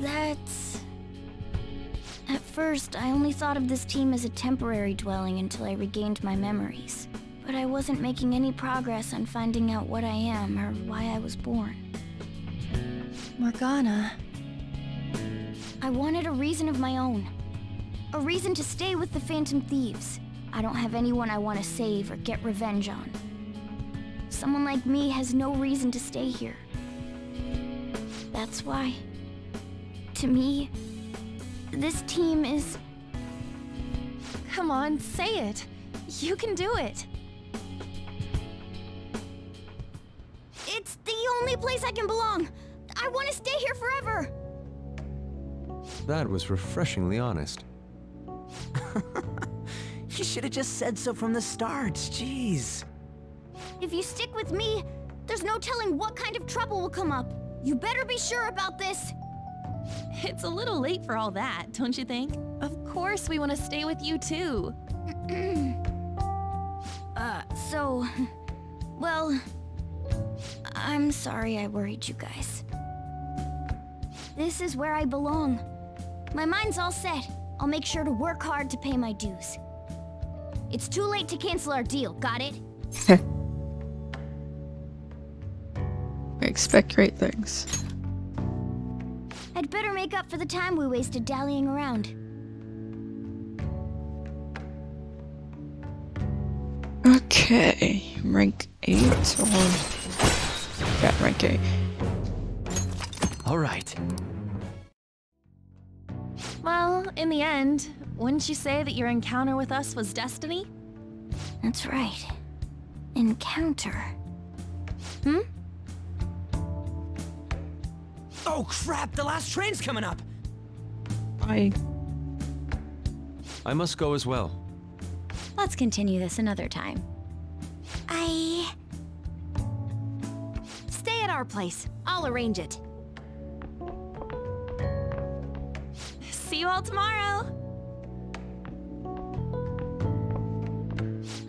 That's... At first, I only thought of this team as a temporary dwelling until I regained my memories. But I wasn't making any progress on finding out what I am or why I was born. Morgana... I wanted a reason of my own. A reason to stay with the Phantom Thieves. I don't have anyone I want to save or get revenge on. Someone like me has no reason to stay here. That's why, to me, this team is... Come on, say it. You can do it. It's the only place I can belong. I want to stay here forever. That was refreshingly honest. You should have just said so from the start, jeez. If you stick with me, there's no telling what kind of trouble will come up. You better be sure about this! It's a little late for all that, don't you think? Of course we want to stay with you too! Well... I'm sorry I worried you guys. This is where I belong. My mind's all set. I'll make sure to work hard to pay my dues. It's too late to cancel our deal, got it? Expect great things. I'd better make up for the time we wasted dallying around. Okay, rank 8 or... yeah, rank 8. Alright. Well, in the end, wouldn't you say that your encounter with us was destiny? That's right. Encounter. Hmm? Oh crap, the last train's coming up! Bye. I must go as well. Let's continue this another time. Stay at our place. I'll arrange it. See you all tomorrow!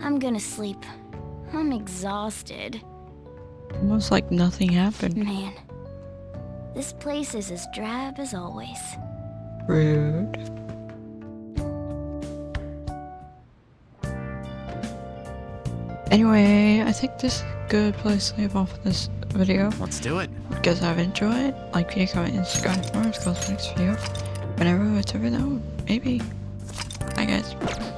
I'm gonna sleep. I'm exhausted. Almost like nothing happened. Man. This place is as drab as always. Rude. Anyway, I think this is a good place to leave off with this video. Let's do it. If you guys have enjoyed, like video, comment, and subscribe for more. Let's go to the next video. Whenever it's over though, maybe. Bye guys.